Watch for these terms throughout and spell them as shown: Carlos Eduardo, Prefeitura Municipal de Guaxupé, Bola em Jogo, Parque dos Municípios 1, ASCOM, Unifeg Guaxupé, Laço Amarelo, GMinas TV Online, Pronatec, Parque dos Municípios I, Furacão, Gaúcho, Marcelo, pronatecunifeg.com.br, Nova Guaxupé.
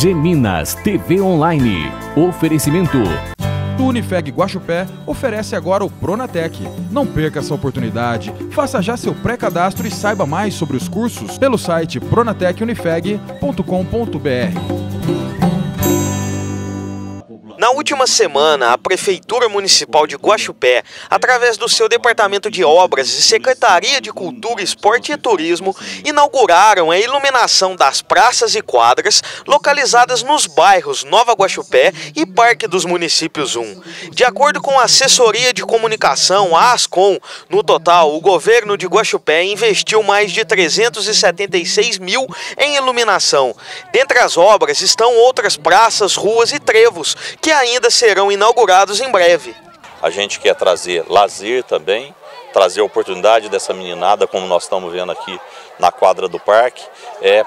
GMinas TV Online. Oferecimento. O Unifeg Guaxupé oferece agora o Pronatec. Não perca essa oportunidade. Faça já seu pré-cadastro e saiba mais sobre os cursos pelo site pronatecunifeg.com.br. Na última semana, a Prefeitura Municipal de Guaxupé, através do seu Departamento de Obras e Secretaria de Cultura, Esporte e Turismo, inauguraram a iluminação das praças e quadras localizadas nos bairros Nova Guaxupé e Parque dos Municípios 1. De acordo com a Assessoria de Comunicação, a ASCOM, no total, o governo de Guaxupé investiu mais de 376 mil em iluminação. Dentre as obras estão outras praças, ruas e trevos, que ainda serão inaugurados em breve. A gente quer trazer lazer também, trazer a oportunidade dessa meninada, como nós estamos vendo aqui na quadra do parque,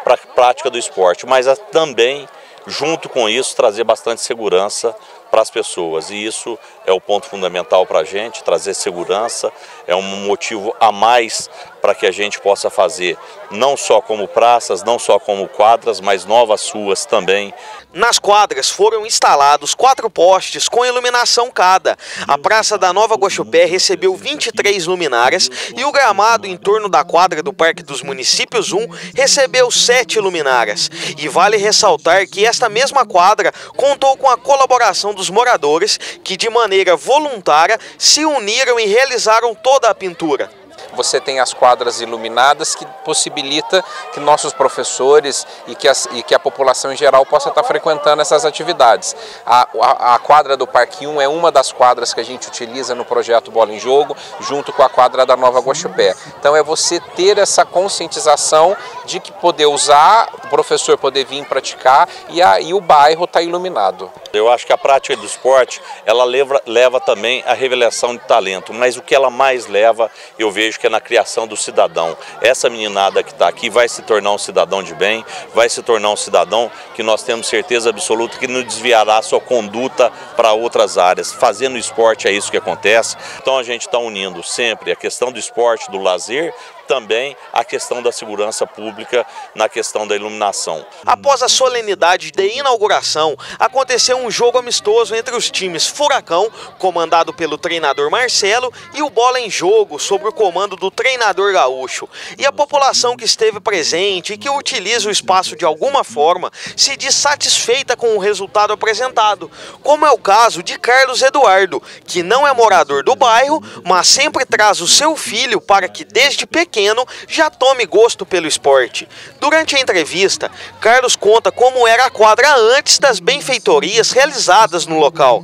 para a prática do esporte, mas também, junto com isso, trazer bastante segurança para as pessoas. E isso é o ponto fundamental para a gente, trazer segurança, é um motivo a mais para que a gente possa fazer, não só como praças, não só como quadras, mas novas ruas também. Nas quadras foram instalados 4 postes com iluminação cada. A Praça da Nova Guaxupé recebeu 23 luminárias e o gramado em torno da quadra do Parque dos Municípios 1 recebeu 7 luminárias. E vale ressaltar que esta mesma quadra contou com a colaboração dos moradores que, de maneira voluntária, se uniram e realizaram toda a pintura. Você tem as quadras iluminadas, que possibilita que nossos professores e que a população em geral possa estar frequentando essas atividades. A quadra do Parque 1 é uma das quadras que a gente utiliza no projeto Bola em Jogo, junto com a quadra da Nova Guaxupé. Então é você ter essa conscientização de que poder usar, o professor poder vir praticar e aí o bairro está iluminado. Eu acho que a prática do esporte, ela leva também a revelação de talento, mas o que ela mais leva, eu vejo que é na criação do cidadão. Essa meninada que está aqui vai se tornar um cidadão de bem, vai se tornar um cidadão que nós temos certeza absoluta que não desviará a sua conduta para outras áreas. Fazendo esporte é isso que acontece. Então a gente está unindo sempre a questão do esporte, do lazer, também a questão da segurança pública na questão da iluminação. Após a solenidade de inauguração, aconteceu um jogo amistoso entre os times Furacão, comandado pelo treinador Marcelo, e o Bola em Jogo, sobre o comando do treinador Gaúcho. E a população que esteve presente e que utiliza o espaço de alguma forma se diz satisfeita com o resultado apresentado, como é o caso de Carlos Eduardo, que não é morador do bairro, mas sempre traz o seu filho para que desde pequeno já tome gosto pelo esporte. Durante a entrevista, Carlos conta como era a quadra antes das benfeitorias realizadas no local.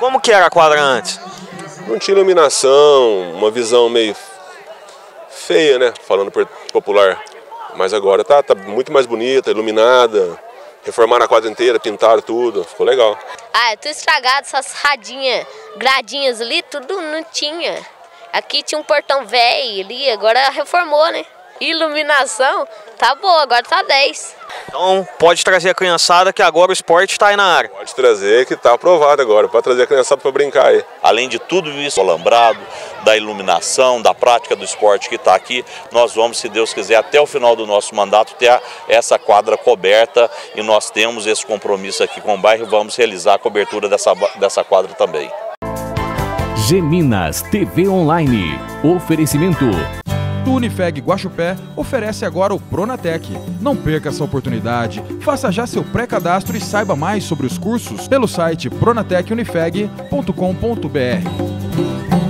Como que era a quadra antes? Não tinha iluminação, uma visão meio feia, né? Falando popular. Mas agora tá muito mais bonita, iluminada. Reformaram a quadra inteira, pintaram tudo, ficou legal. Ah, é tudo estragado, essas radinhas, gradinhas ali, tudo não tinha. Aqui tinha um portão velho ali, agora reformou, né? Iluminação tá boa, agora tá 10. Então pode trazer a criançada que agora o esporte tá aí na área. Pode trazer que tá aprovado agora, pode trazer a criançada para brincar aí. Além de tudo isso, o alambrado, da iluminação, da prática do esporte que está aqui, nós vamos, se Deus quiser, até o final do nosso mandato ter essa quadra coberta e nós temos esse compromisso aqui com o bairro e vamos realizar a cobertura dessa quadra também. GMinas TV Online. Oferecimento. O Unifeg Guaxupé oferece agora o Pronatec. Não perca essa oportunidade. Faça já seu pré-cadastro e saiba mais sobre os cursos pelo site pronatecunifeg.com.br.